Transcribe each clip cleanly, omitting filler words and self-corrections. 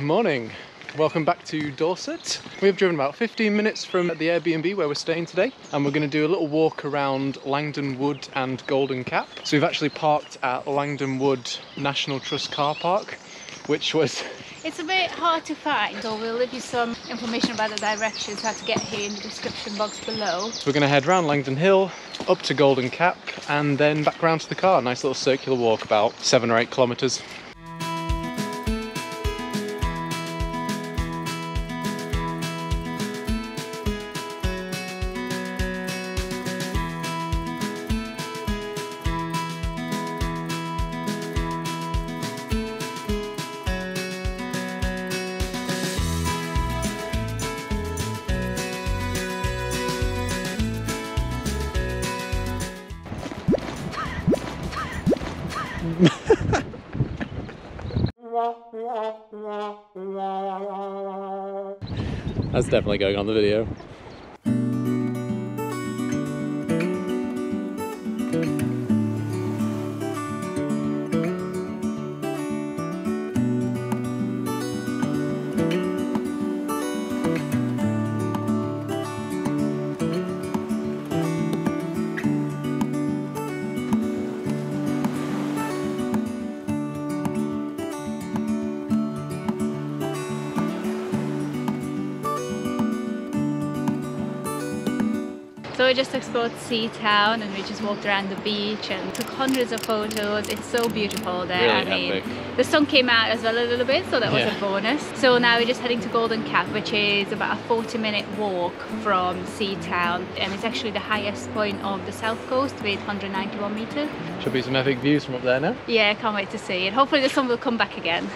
Morning, welcome back to Dorset. We have driven about 15 minutes from the Airbnb where we're staying today, and we're going to do a little walk around Langdon Wood and Golden Cap. So we've actually parked at Langdon Wood National Trust car park, which was... It's a bit hard to find, so we'll leave you some information about the directions, how to get here in the description box below. So we're going to head round Langdon Hill, up to Golden Cap, and then back round to the car. Nice little circular walk, about 7 or 8 kilometres. That's definitely going on the video. So we just explored Seatown and we just walked around the beach and took hundreds of photos. It's so beautiful there. Really, I mean, epic. The sun came out as well a little bit, so that was a bonus. So now we're just heading to Golden Cap, which is about a 40-minute walk from Seatown, and it's actually the highest point of the south coast with 191 meters. Should be some epic views from up there now. Yeah, can't wait to see it. Hopefully the sun will come back again.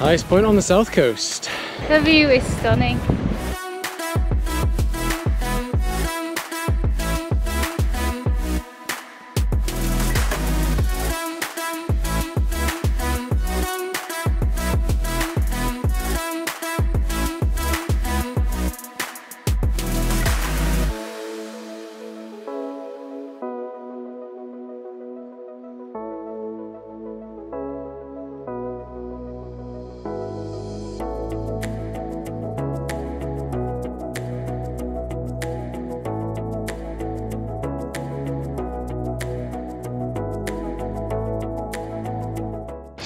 Highest point on the south coast. The view is stunning.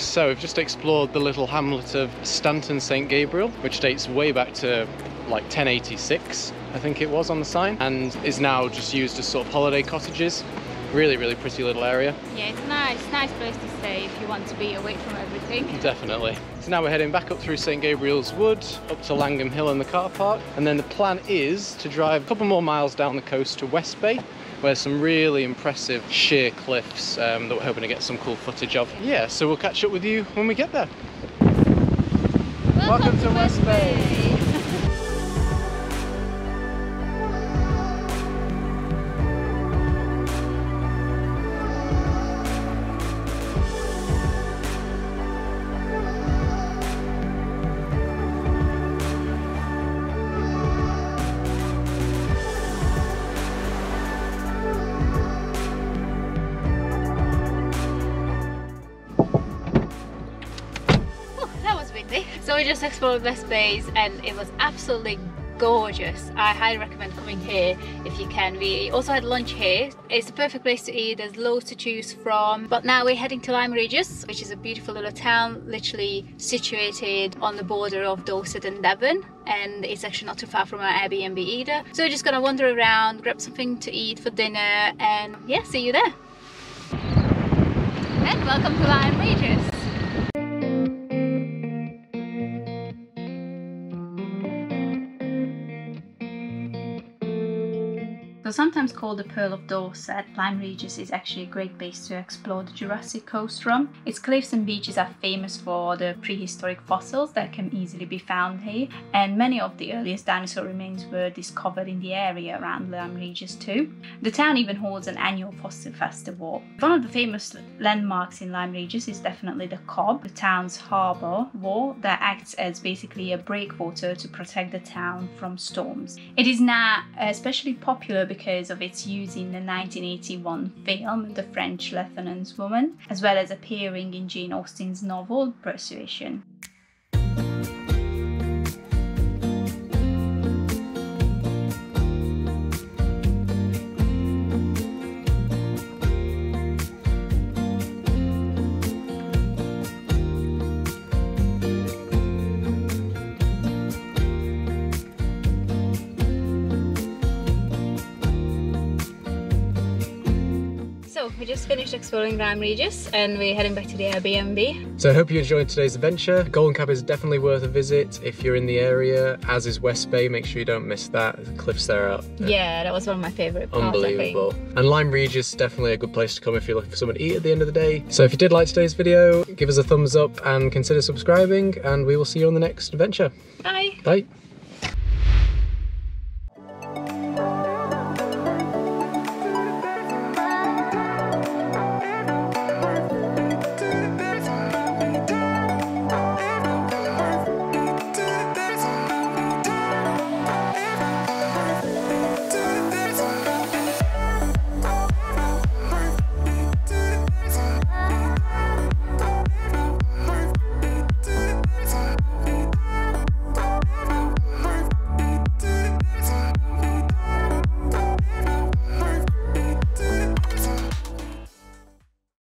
So we've just explored the little hamlet of Stanton St Gabriel, which dates way back to like 1086, I think it was on the sign, and is now just used as sort of holiday cottages. Really, really pretty little area. Yeah, it's nice. Nice place to stay if you want to be away from everything. Definitely. So now we're heading back up through St Gabriel's Wood, up to Langdon Hill and the car park, and then the plan is to drive a couple more miles down the coast to West Bay, where some really impressive sheer cliffs that we're hoping to get some cool footage of. Yeah, so we'll catch up with you when we get there. Welcome to West Bay! So we just explored West Bay and it was absolutely gorgeous. I highly recommend coming here if you can. We also had lunch here. It's a perfect place to eat, there's loads to choose from. But now we're heading to Lyme Regis, which is a beautiful little town, literally situated on the border of Dorset and Devon, and it's actually not too far from our Airbnb either. So we're just gonna wander around, grab something to eat for dinner, and yeah, see you there. And welcome to Lyme Regis. So sometimes called the Pearl of Dorset, Lyme Regis is actually a great base to explore the Jurassic Coast from. Its cliffs and beaches are famous for the prehistoric fossils that can easily be found here, and many of the earliest dinosaur remains were discovered in the area around Lyme Regis too. The town even holds an annual fossil festival. One of the famous landmarks in Lyme Regis is definitely the Cobb, the town's harbour wall that acts as basically a breakwater to protect the town from storms. It is now especially popular because of its use in the 1981 film The French Lieutenant's Woman, as well as appearing in Jane Austen's novel Persuasion. We just finished exploring Lyme Regis and we're heading back to the Airbnb. So I hope you enjoyed today's adventure. Golden Cap is definitely worth a visit if you're in the area, as is West Bay. Make sure you don't miss that. The cliffs there are... Yeah, that was one of my favourite parts. Unbelievable. And Lyme Regis is definitely a good place to come if you're looking for something to eat at the end of the day. So if you did like today's video, give us a thumbs up and consider subscribing, and we will see you on the next adventure. Bye. Bye.